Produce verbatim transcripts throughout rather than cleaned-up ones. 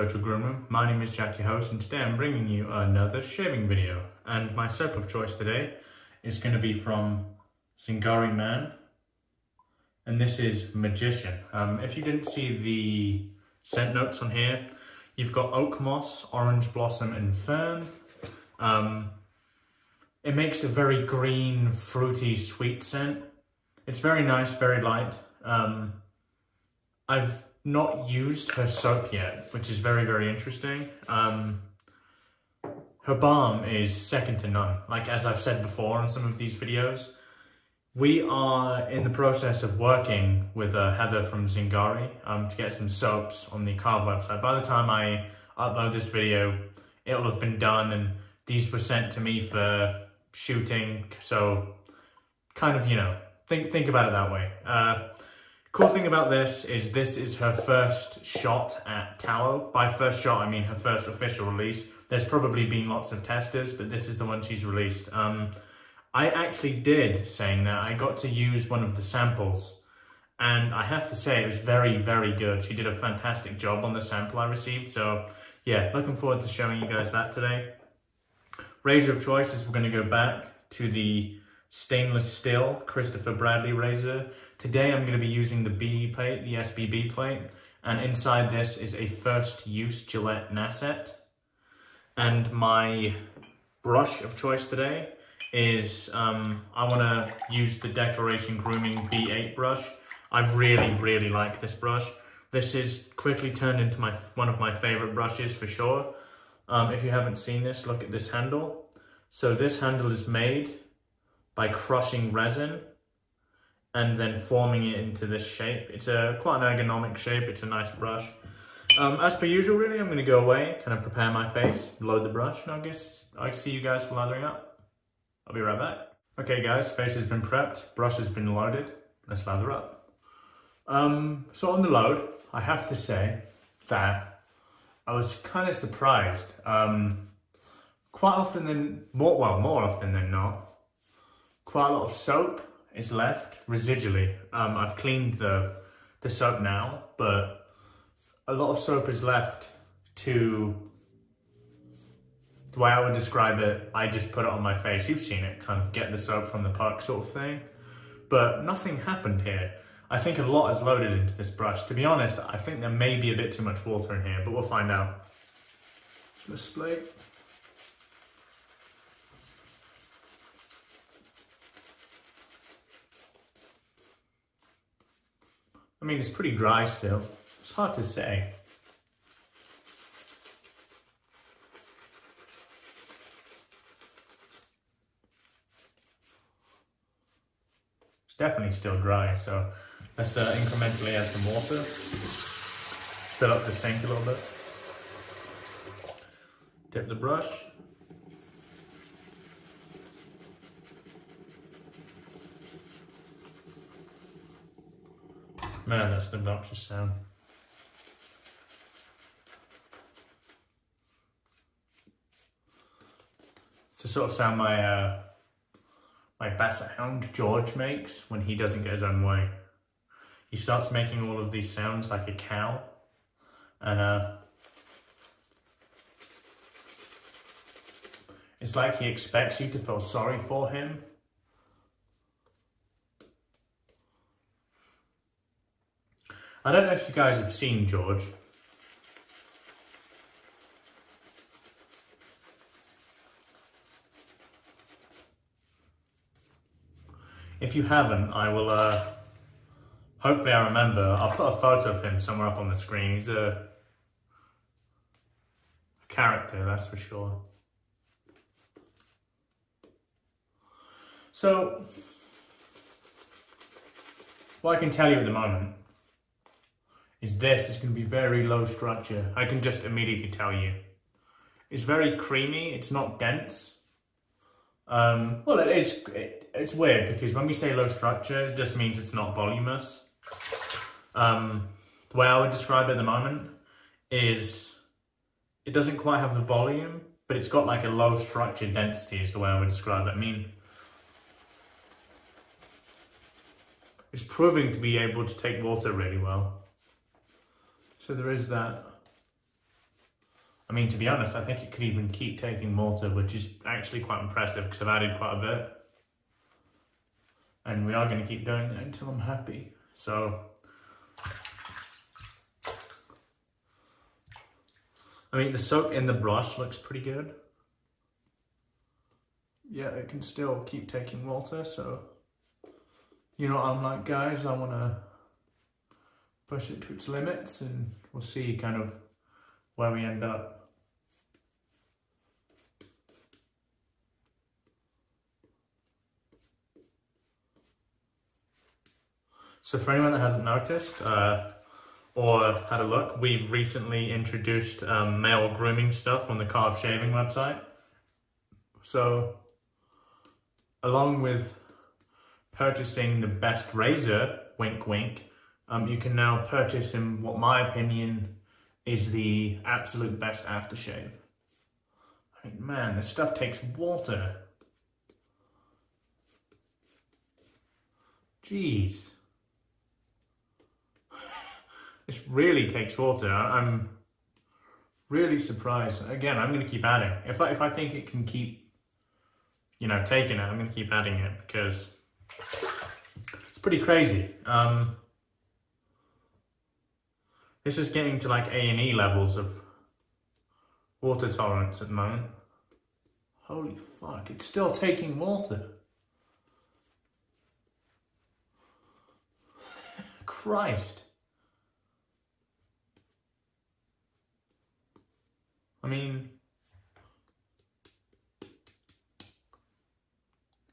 Virtual Groomroom. My name is Jack, your host, and today I'm bringing you another shaving video. And my soap of choice today is going to be from Zingari Man, and this is Magician. Um, if you didn't see the scent notes on here, you've got oak moss, orange blossom, and fern. Um, it makes a very green, fruity, sweet scent. It's very nice, very light. Um, I've not used her soap yet, which is very, very interesting. Um, her balm is second to none. Like, as I've said before on some of these videos, we are in the process of working with uh, Heather from Zingari um, to get some soaps on the Karve website. By the time I upload this video, it'll have been done, and these were sent to me for shooting, so kind of, you know, think, think about it that way. Uh, Cool thing about this is this is her first shot at tallow. By first shot, I mean her first official release. There's probably been lots of testers, but this is the one she's released. Um, I actually did, saying that, I got to use one of the samples, and I have to say it was very, very good. She did a fantastic job on the sample I received. So yeah, looking forward to showing you guys that today. Razor of choice is we're gonna go back to the stainless steel Christopher Bradley razor. Today I'm going to be using the B plate, the S B B plate, and inside this is a first use Gillette Nacet. And my brush of choice today is, um, I want to use the Declaration Grooming B eight brush. I really, really like this brush. This is quickly turned into my one of my favorite brushes for sure. Um, if you haven't seen this, look at this handle. So this handle is made by crushing resin and then forming it into this shape. It's a quite an ergonomic shape. It's a nice brush. Um, as per usual, really, I'm going to go away, kind of prepare my face, load the brush, and I guess I see you guys for lathering up. I'll be right back. Okay, guys, face has been prepped, brush has been loaded. Let's lather up. Um, so on the load, I have to say that I was kind of surprised. Um, quite often than more, well, more often than not, quite a lot of soap is left residually. Um, I've cleaned the, the soap now, but a lot of soap is left to, the way I would describe it, I just put it on my face. You've seen it, kind of get the soap from the park sort of thing. But nothing happened here. I think a lot is loaded into this brush. To be honest, I think there may be a bit too much water in here, but we'll find out. Let's split. I mean, it's pretty dry still. It's hard to say. It's definitely still dry, so let's uh, incrementally add some water. Fill up the sink a little bit. Dip the brush. Man, that's an obnoxious sound. It's the sort of sound my uh, my basset hound George makes when he doesn't get his own way. He starts making all of these sounds like a cow, and uh, it's like he expects you to feel sorry for him. I don't know if you guys have seen George. If you haven't, I will, uh, hopefully I remember. I'll put a photo of him somewhere up on the screen. He's a, a character, that's for sure. So, what I can tell you at the moment is this is going to be very low structure. I can just immediately tell you. It's very creamy, it's not dense. Um, well, it is, it, it's weird because when we say low structure, it just means it's not voluminous. Um, the way I would describe it at the moment is it doesn't quite have the volume, but it's got like a low structure density is the way I would describe it. I mean, it's proving to be able to take water really well. So there is that. I mean, to be honest, I think it could even keep taking water, which is actually quite impressive because I've added quite a bit. And we are going to keep doing it until I'm happy. So, I mean, the soap in the brush looks pretty good. Yeah, it can still keep taking water, so, you know, I'm like, guys, I want to push it to its limits and we'll see kind of where we end up. So for anyone that hasn't noticed uh, or had a look, we've recently introduced um, male grooming stuff on the Karve Shaving website. So along with purchasing the best razor, wink wink, um, you can now purchase, in what my opinion is, the absolute best aftershave. I mean, man, this stuff takes water. Jeez. This really takes water. I'm really surprised. Again, I'm going to keep adding. If I, if I think it can keep, you know, taking it, I'm going to keep adding it because it's pretty crazy. Um, this is getting to like A and E levels of water tolerance at the moment. Holy fuck, it's still taking water. Christ. I mean,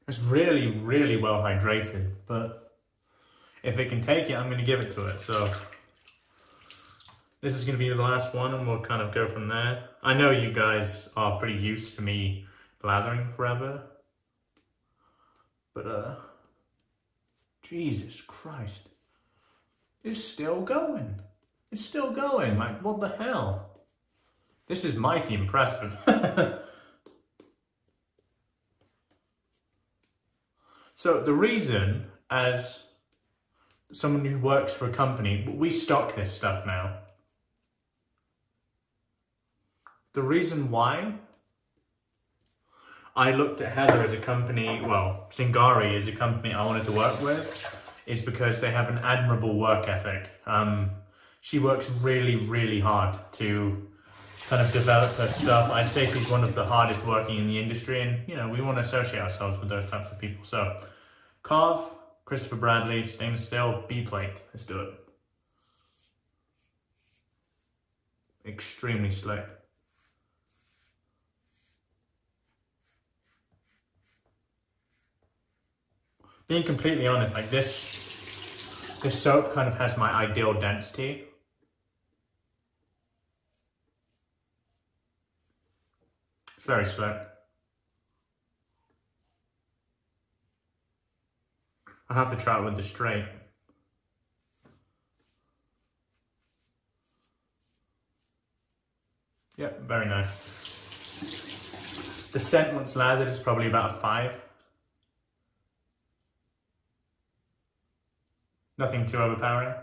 it's really, really well hydrated, but if it can take it, I'm going to give it to it. So this is going to be the last one and we'll kind of go from there. I know you guys are pretty used to me blathering forever, but uh, Jesus Christ, it's still going. It's still going. Like, what the hell? This is mighty impressive. So the reason, as someone who works for a company, we stock this stuff now. The reason why I looked at Heather as a company, well, Zingari is a company I wanted to work with, is because they have an admirable work ethic. Um, she works really, really hard to kind of develop her stuff. I'd say she's one of the hardest working in the industry, and you know, we want to associate ourselves with those types of people. So Karve, Christopher Bradley, stainless steel, B plate. Let's do it. Extremely slick. Being completely honest, like this, this soap kind of has my ideal density. It's very slick. I have to try it with the straight. Yep, very nice. The scent once lathered is probably about a five. Nothing too overpowering.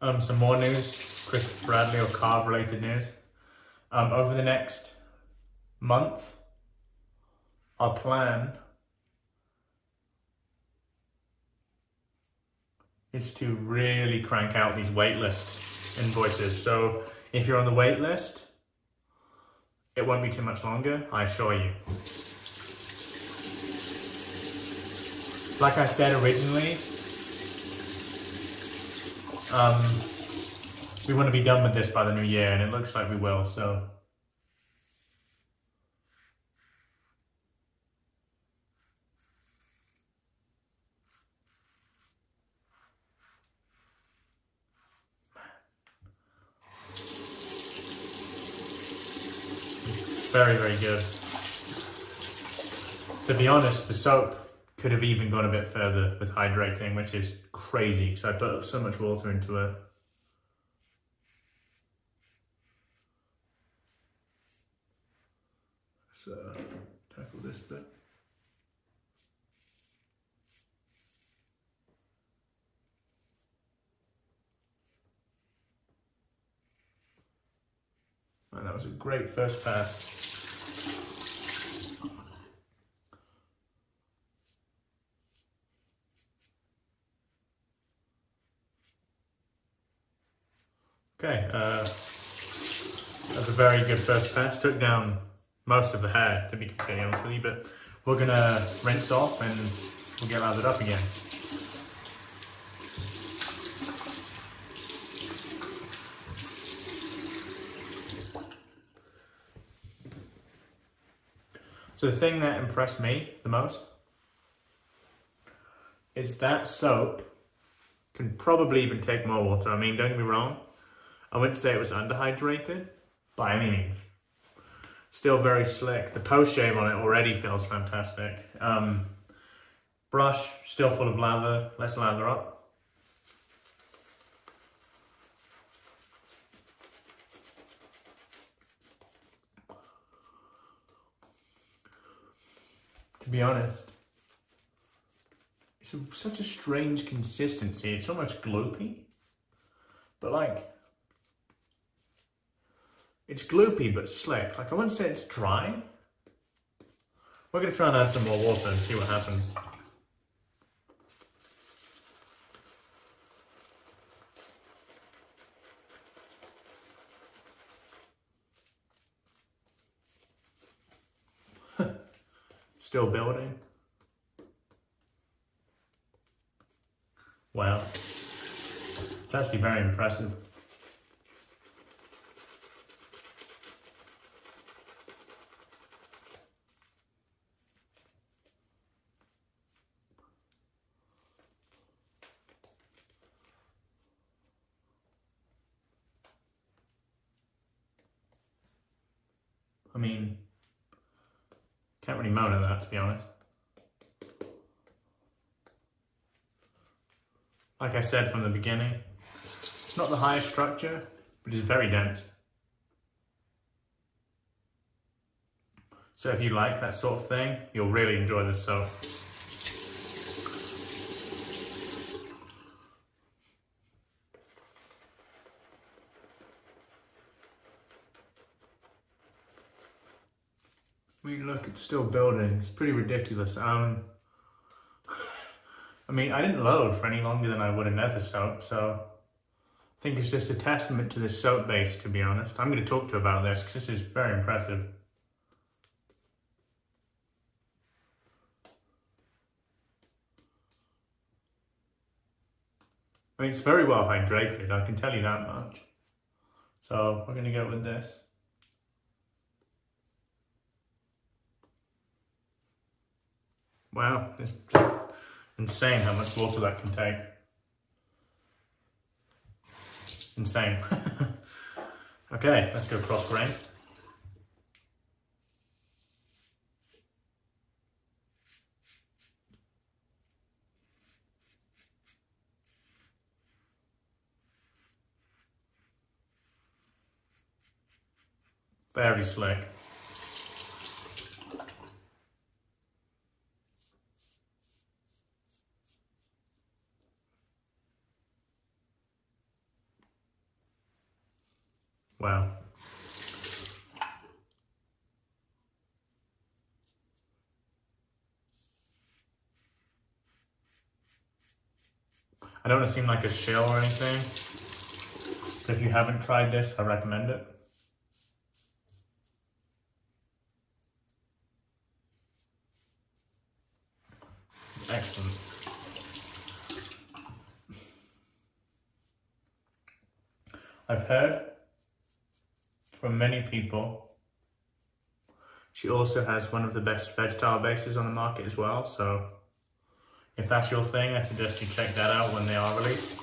Um, some more news, Chris Bradley or Karve related news. Um, over the next month, our plan is to really crank out these waitlist invoices. So if you're on the waitlist, it won't be too much longer, I assure you. Like I said originally, Um, we want to be done with this by the new year, and it looks like we will, so. Very, very good. To be honest, the soap could have even gone a bit further with hydrating, which is crazy because I put so much water into it. It's let's uh, tackle this bit. And that was a great first pass. Okay, uh, that was a very good first pass. Took down most of the hair, to be completely honest with you, but we're gonna rinse off and we'll get lathered up again. So the thing that impressed me the most is that soap can probably even take more water. I mean, don't get me wrong, I wouldn't say it was underhydrated by any means. Still very slick. The post shave on it already feels fantastic. Um, brush still full of lather. Let's lather up. To be honest, it's a, such a strange consistency. It's almost gloopy, but like, it's gloopy but slick. Like, I wouldn't say it's dry. We're gonna try and add some more water and see what happens. Still building. Wow. It's actually very impressive. I mean, can't really moan at that, to be honest. Like I said from the beginning, it's not the highest structure, but it's very dense. So if you like that sort of thing, you'll really enjoy this soap. I mean, look, it's still building. It's pretty ridiculous. Um, I mean, I didn't load for any longer than I would another soap, so I think it's just a testament to this soap base, to be honest. I'm going to talk to you about this, because this is very impressive. I mean, it's very well hydrated, I can tell you that much. So, we're going to go with this. Wow, it's just insane how much water that can take. Insane. Okay, let's go cross grain. Very slick. Wow. I don't want to seem like a shill or anything, but if you haven't tried this, I recommend it. Excellent. I've heard from many people, she also has one of the best vegetable bases on the market as well, so if that's your thing, I suggest you check that out when they are released.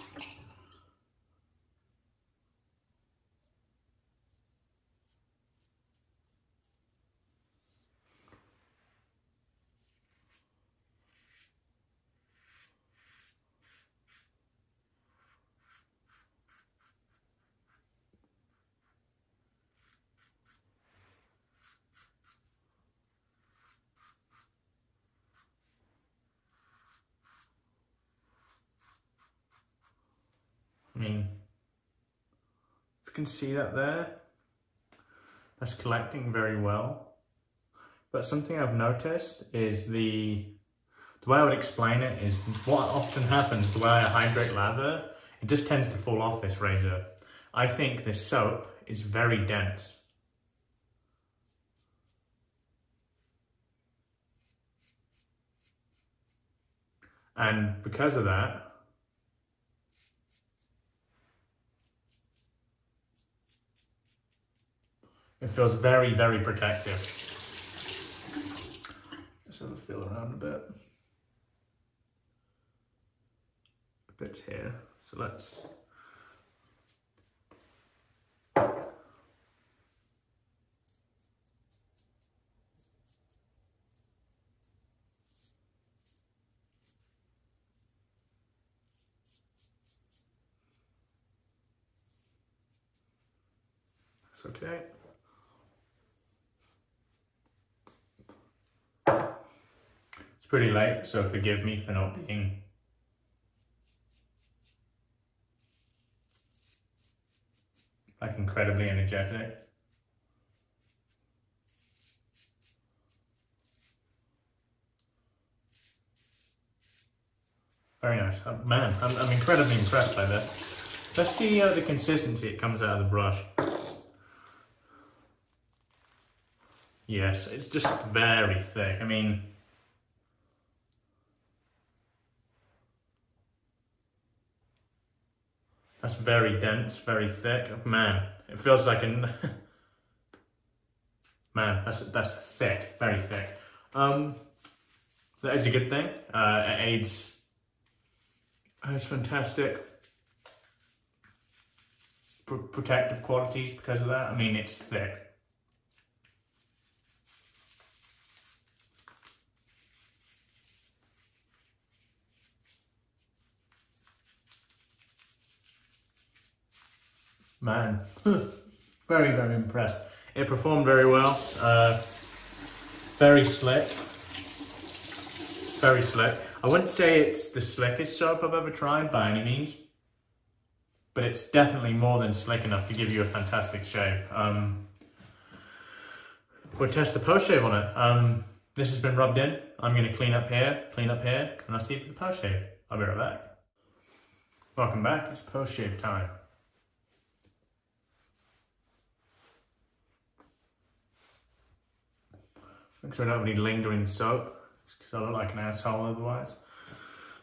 mean, if you can see that there, that's collecting very well. But something I've noticed is the, the way I would explain it is what often happens, the way I hydrate lather, it just tends to fall off this razor. I think this soap is very dense. And because of that, it feels very, very protective. Let's have a feel around a bit. A bit here. So let's. That's okay. Pretty late, so forgive me for not being like incredibly energetic. Very nice. Oh, man, I'm, I'm incredibly impressed by this. Let's see how the consistency it comes out of the brush. Yes, it's just very thick. I mean, that's very dense, very thick. Man, it feels like an... Man, that's, that's thick, very thick. Um, that is a good thing. Uh, it aids. It's fantastic. Pr protective qualities because of that. I mean, it's thick. Man, very, very impressed. It performed very well, uh, very slick, very slick. I wouldn't say it's the slickest soap I've ever tried by any means, but it's definitely more than slick enough to give you a fantastic shave. Um, we'll test the post-shave on it. Um, this has been rubbed in. I'm gonna clean up here, clean up here, and I'll see you for the post-shave. I'll be right back. Welcome back, it's post-shave time. Make sure I don't have any lingering soap, because I look like an asshole otherwise.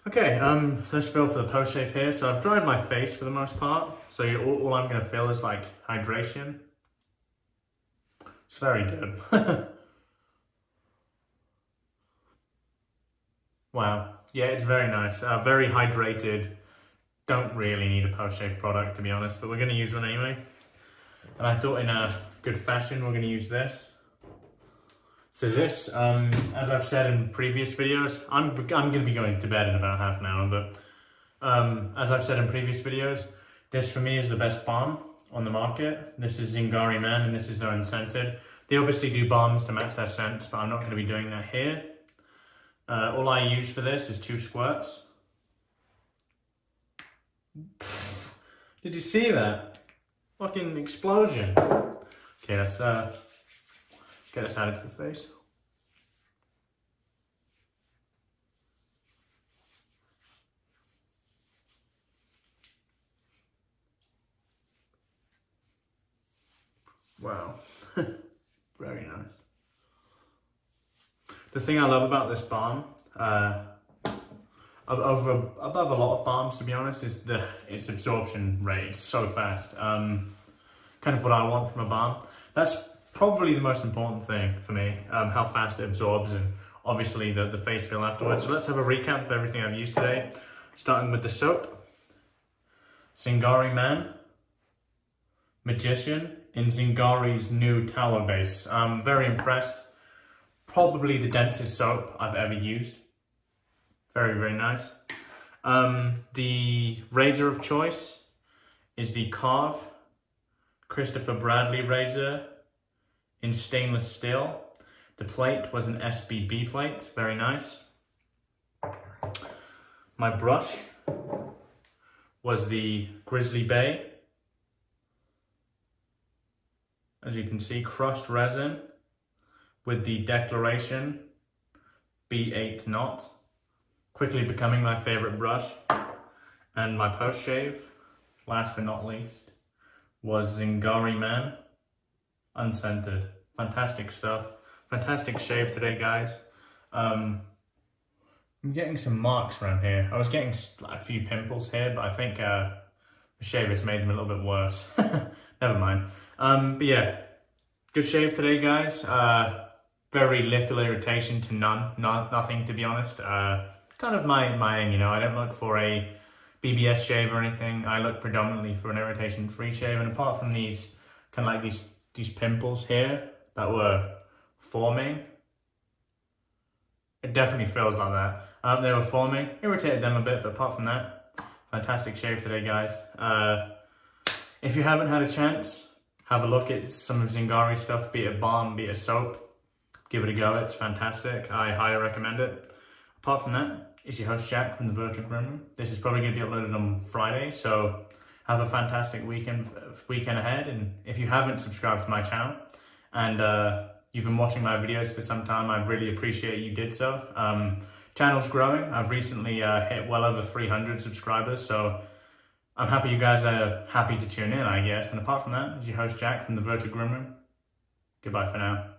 Okay, um, let's feel for the post shave here. So I've dried my face for the most part, so you're, all, all I'm going to feel is like hydration. It's very good. Wow, yeah, it's very nice, uh, very hydrated. Don't really need a post shave product to be honest, but we're going to use one anyway. And I thought in a good fashion, we're going to use this. So this, um, as I've said in previous videos, I'm, I'm going to be going to bed in about half an hour, but um, as I've said in previous videos, this for me is the best balm on the market. This is Zingari Man and this is their unscented. They obviously do balms to match their scents, but I'm not going to be doing that here. Uh, all I use for this is two squirts. Did you see that? Fucking explosion. Okay, that's... Uh, get this out of the face. Wow, very nice. The thing I love about this balm, uh, over, above a lot of balms to be honest, is the its absorption rate. It's so fast. Um, kind of what I want from a balm. That's probably the most important thing for me, um, how fast it absorbs and obviously the, the face feel afterwards. So let's have a recap of everything I've used today. Starting with the soap, Zingari Man, Magician, and Zingari's new tallow base. I'm very impressed. Probably the densest soap I've ever used. Very, very nice. Um, the razor of choice is the Karve Christopher Bradley razor in stainless steel. The plate was an S B B plate, very nice. My brush was the Grizzly Bay. As you can see, crushed resin with the Declaration B eight knot, quickly becoming my favorite brush. And my post shave, last but not least, was Zingari Man, unscented. Fantastic stuff. Fantastic shave today, guys. Um, I'm getting some marks around here. I was getting a few pimples here, but I think uh, the shave has made them a little bit worse. Never mind. Um, but yeah, good shave today, guys. Uh, very little irritation to none. No, nothing, to be honest. Uh, kind of my, my aim, you know. I don't look for a B B S shave or anything. I look predominantly for an irritation-free shave. And apart from these, kind of like these, these pimples here that were forming, it definitely feels like that. Um, they were forming, irritated them a bit, but apart from that, fantastic shave today, guys. Uh, if you haven't had a chance, have a look at some of Zingari stuff, be it a balm, be it a soap. Give it a go, it's fantastic. I highly recommend it. Apart from that, it's your host Jack from the Virtual Groomroom. This is probably going to be uploaded on Friday, so have a fantastic weekend weekend ahead. And if you haven't subscribed to my channel, and uh, you've been watching my videos for some time, I really appreciate you did so. Um, channel's growing. I've recently uh, hit well over three hundred subscribers, so I'm happy you guys are happy to tune in, I guess. And apart from that, it's your host Jack from the Virtual Groomroom. Goodbye for now.